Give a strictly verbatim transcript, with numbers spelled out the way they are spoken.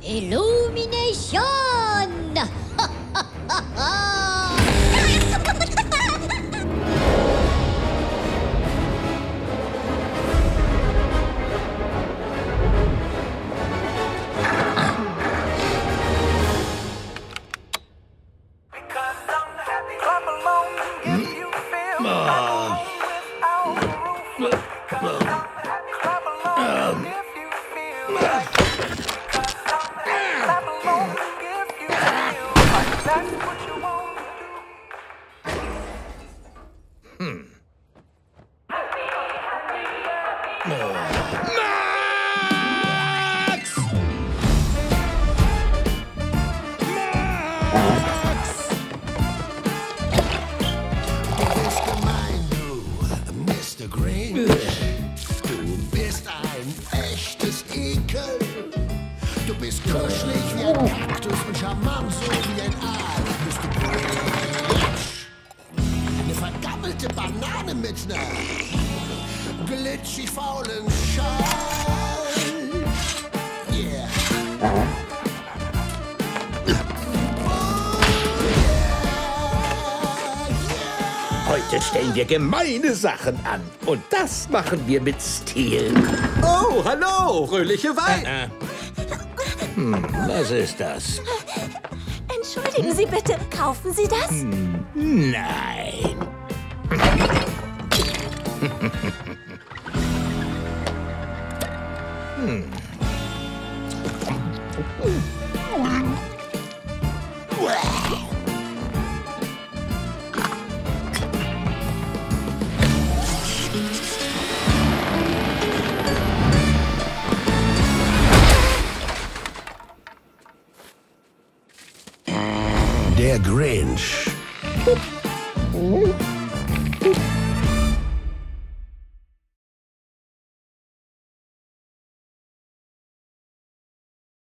Illumination! Heute stellen wir gemeine Sachen an. Und das machen wir mit Stil. Oh, hallo, fröhliche Wein. Hm, was ist das? Entschuldigen Sie bitte, kaufen Sie das? Nein. Der Grinch.